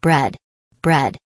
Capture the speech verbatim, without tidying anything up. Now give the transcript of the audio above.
bread, bread.